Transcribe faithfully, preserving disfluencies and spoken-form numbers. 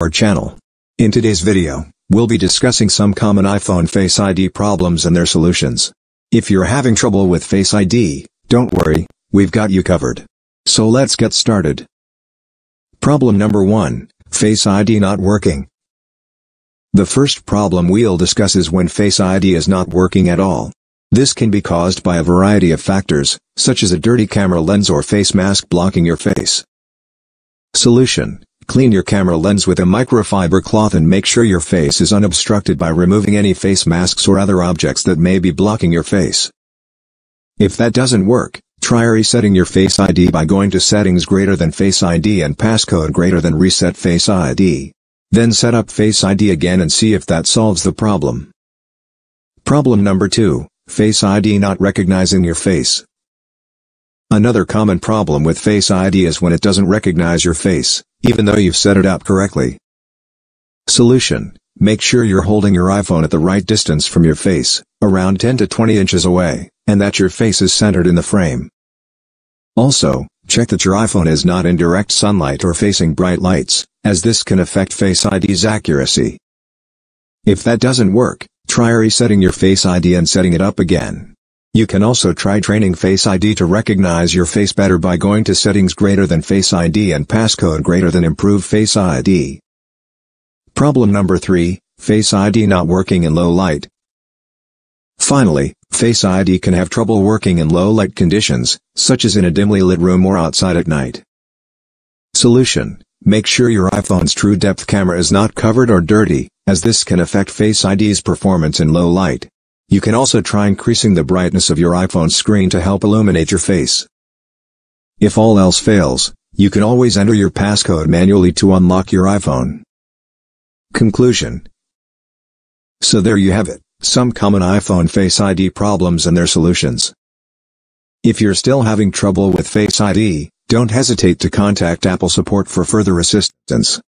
Our channel. In today's video, we'll be discussing some common iPhone Face I D problems and their solutions. If you're having trouble with Face I D, don't worry, we've got you covered. So let's get started. Problem number one, Face I D not working. The first problem we'll discuss is when Face I D is not working at all. This can be caused by a variety of factors, such as a dirty camera lens or face mask blocking your face. Solution. Clean your camera lens with a microfiber cloth and make sure your face is unobstructed by removing any face masks or other objects that may be blocking your face. If that doesn't work, try resetting your Face I D by going to Settings greater than Face I D and Passcode greater than Reset Face I D. Then set up Face I D again and see if that solves the problem. Problem number two, Face I D not recognizing your face. Another common problem with Face I D is when it doesn't recognize your face, even though you've set it up correctly. Solution. Make sure you're holding your iPhone at the right distance from your face, around ten to twenty inches away, and that your face is centered in the frame. Also, check that your iPhone is not in direct sunlight or facing bright lights, as this can affect Face I D's accuracy. If that doesn't work, try resetting your Face I D and setting it up again. You can also try training Face I D to recognize your face better by going to Settings greater than Face I D and Passcode greater than Improve Face I D. Problem number three, Face I D not working in low light. Finally, Face I D can have trouble working in low light conditions, such as in a dimly lit room or outside at night. Solution. Make sure your iPhone's true depth camera is not covered or dirty, as this can affect Face I D's performance in low light. You can also try increasing the brightness of your iPhone screen to help illuminate your face. If all else fails, you can always enter your passcode manually to unlock your iPhone. Conclusion. So there you have it, some common iPhone Face I D problems and their solutions. If you're still having trouble with Face I D, don't hesitate to contact Apple support for further assistance.